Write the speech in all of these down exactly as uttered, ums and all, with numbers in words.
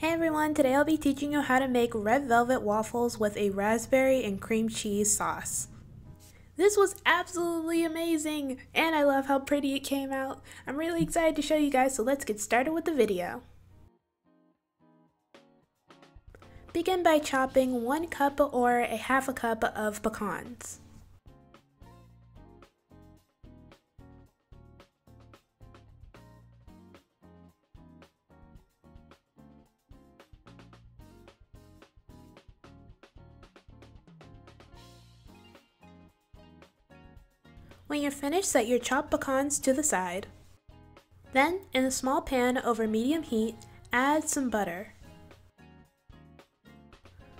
Hey everyone, today I'll be teaching you how to make red velvet waffles with a raspberry and cream cheese sauce. This was absolutely amazing, and I love how pretty it came out. I'm really excited to show you guys, so let's get started with the video. Begin by chopping one cup or a half a cup of pecans. When you're finished, set your chopped pecans to the side. Then, in a small pan over medium heat, add some butter.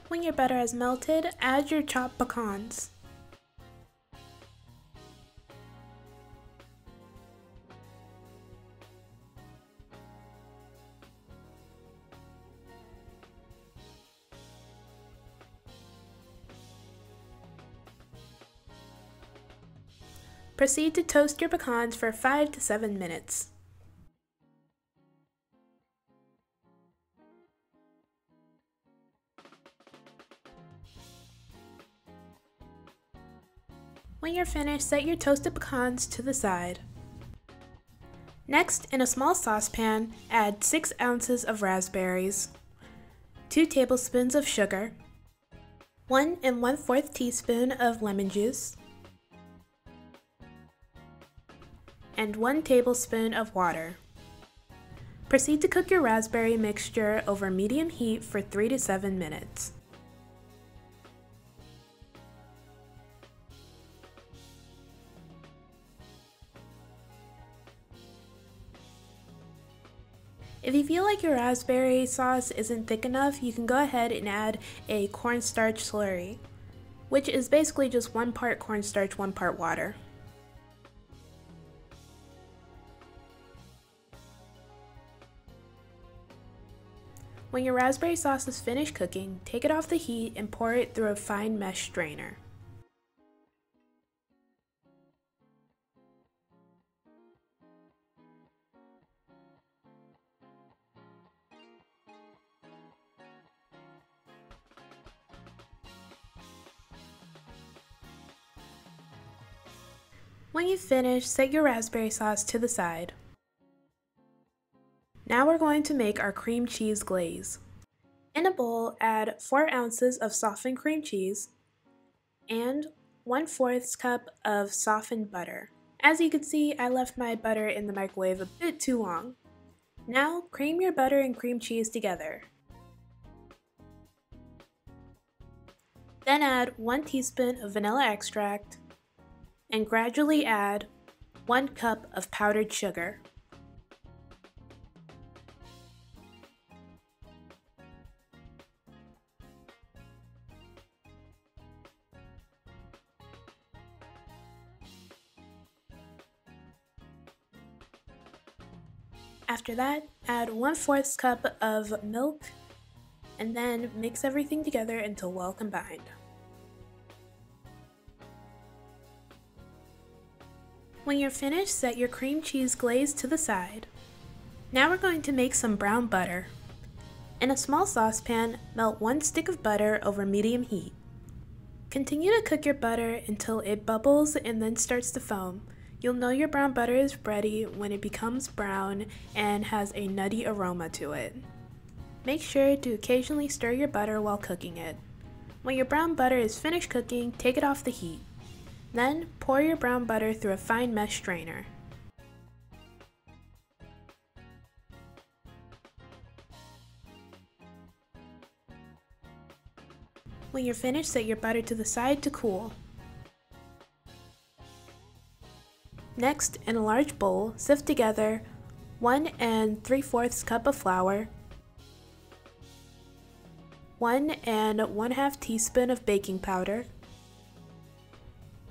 When your butter has melted, add your chopped pecans. Proceed to toast your pecans for five to seven minutes. When you're finished, set your toasted pecans to the side. Next, in a small saucepan, add six ounces of raspberries, two tablespoons of sugar, one and one-fourth teaspoon of lemon juice, and one tablespoon of water. Proceed to cook your raspberry mixture over medium heat for three to seven minutes. If you feel like your raspberry sauce isn't thick enough, you can go ahead and add a cornstarch slurry, which is basically just one part cornstarch, one part water. When your raspberry sauce is finished cooking, take it off the heat and pour it through a fine mesh strainer. When you've finished, set your raspberry sauce to the side. Now we're going to make our cream cheese glaze. In a bowl, add four ounces of softened cream cheese and one-fourth cup of softened butter. As you can see, I left my butter in the microwave a bit too long. Now, cream your butter and cream cheese together. Then add one teaspoon of vanilla extract and gradually add one cup of powdered sugar. After that, add one-fourth cup of milk and then mix everything together until well combined. When you're finished, set your cream cheese glaze to the side. Now we're going to make some brown butter. In a small saucepan, melt one stick of butter over medium heat. Continue to cook your butter until it bubbles and then starts to foam. You'll know your brown butter is ready when it becomes brown and has a nutty aroma to it. Make sure to occasionally stir your butter while cooking it. When your brown butter is finished cooking, take it off the heat. Then, pour your brown butter through a fine mesh strainer. When you're finished, set your butter to the side to cool. Next, in a large bowl, sift together one and three-fourths cup of flour, one and one-half teaspoon of baking powder,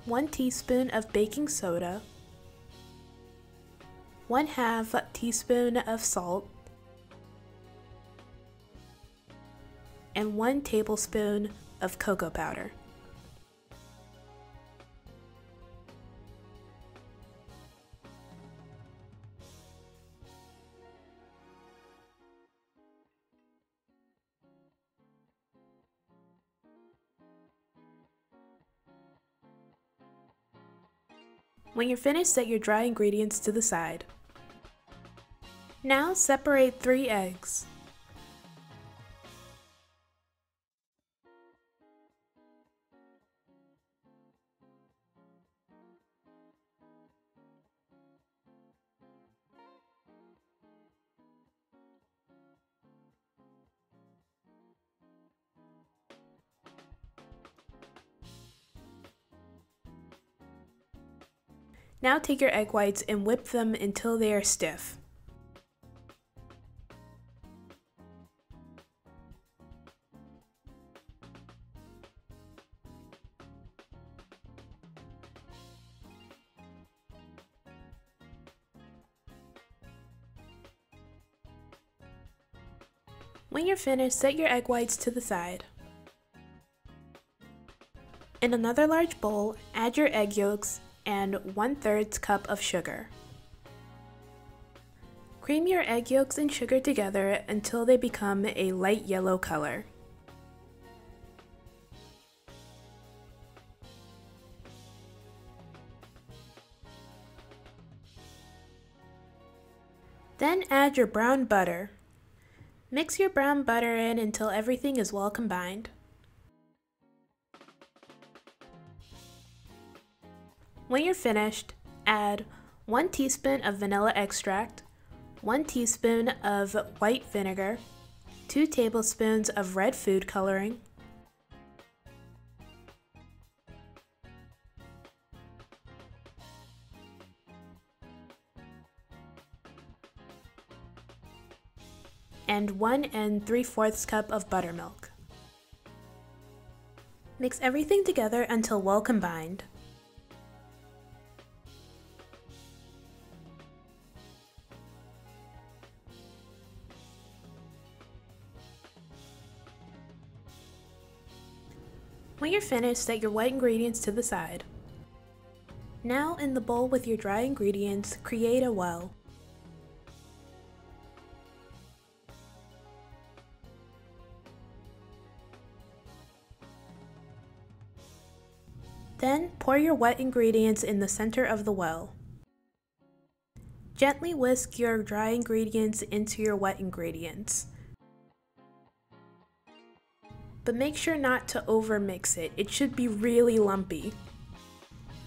one teaspoon of baking soda, one-half teaspoon of salt, and one tablespoon of cocoa powder. When you're finished, set your dry ingredients to the side. Now separate three eggs. Now take your egg whites and whip them until they are stiff. When you're finished, set your egg whites to the side. In another large bowl, add your egg yolks and one-third cup of sugar. Cream your egg yolks and sugar together until they become a light yellow color. Then add your brown butter. Mix your brown butter in until everything is well combined. When you're finished, add one teaspoon of vanilla extract, one teaspoon of white vinegar, two tablespoons of red food coloring, and one and three-fourths cup of buttermilk. Mix everything together until well combined. When you're finished, set your white ingredients to the side. Now, in the bowl with your dry ingredients, create a well. Then, pour your wet ingredients in the center of the well. Gently whisk your dry ingredients into your wet ingredients, but make sure not to overmix it. It should be really lumpy.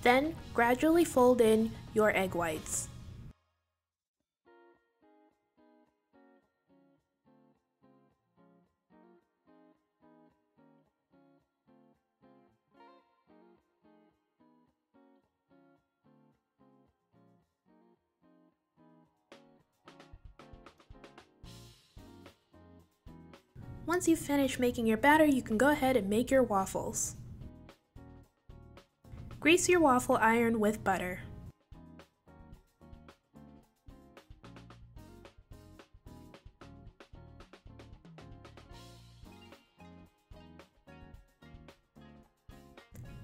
Then, gradually fold in your egg whites. Once you've finished making your batter, you can go ahead and make your waffles. Grease your waffle iron with butter.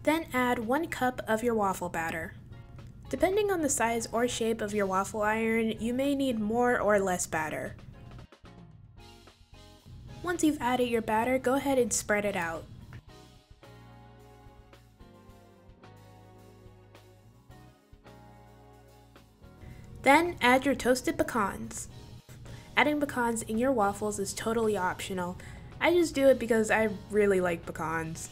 Then add one cup of your waffle batter. Depending on the size or shape of your waffle iron, you may need more or less batter. Once you've added your batter, go ahead and spread it out. Then add your toasted pecans. Adding pecans in your waffles is totally optional. I just do it because I really like pecans.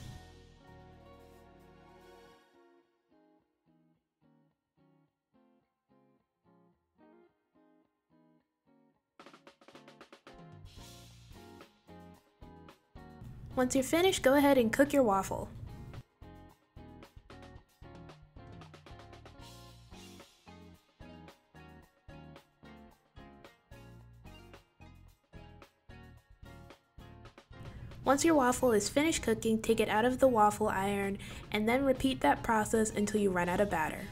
Once you're finished, go ahead and cook your waffle. Once your waffle is finished cooking, take it out of the waffle iron and then repeat that process until you run out of batter.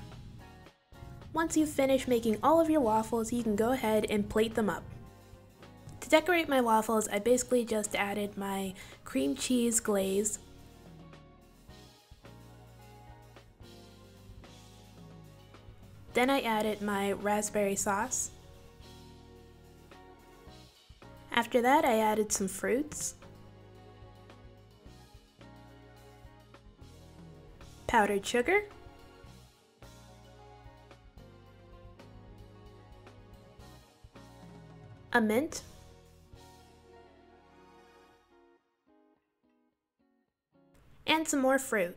Once you've finished making all of your waffles, you can go ahead and plate them up. To decorate my waffles, I basically just added my cream cheese glaze, then I added my raspberry sauce. After that, I added some fruits, powdered sugar, a mint, and some more fruit.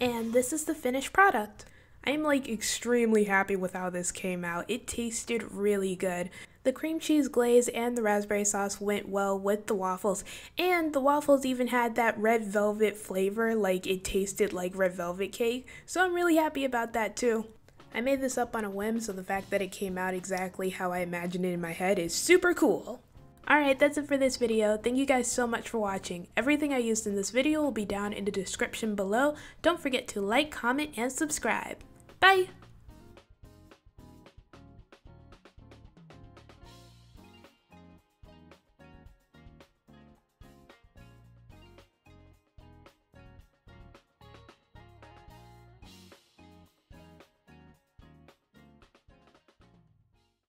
And this is the finished product. I'm like extremely happy with how this came out. It tasted really good. The cream cheese glaze and the raspberry sauce went well with the waffles, and the waffles even had that red velvet flavor, like it tasted like red velvet cake, so I'm really happy about that too. I made this up on a whim, so the fact that it came out exactly how I imagined it in my head is super cool. Alright, that's it for this video. Thank you guys so much for watching. Everything I used in this video will be down in the description below. Don't forget to like, comment, and subscribe. Bye!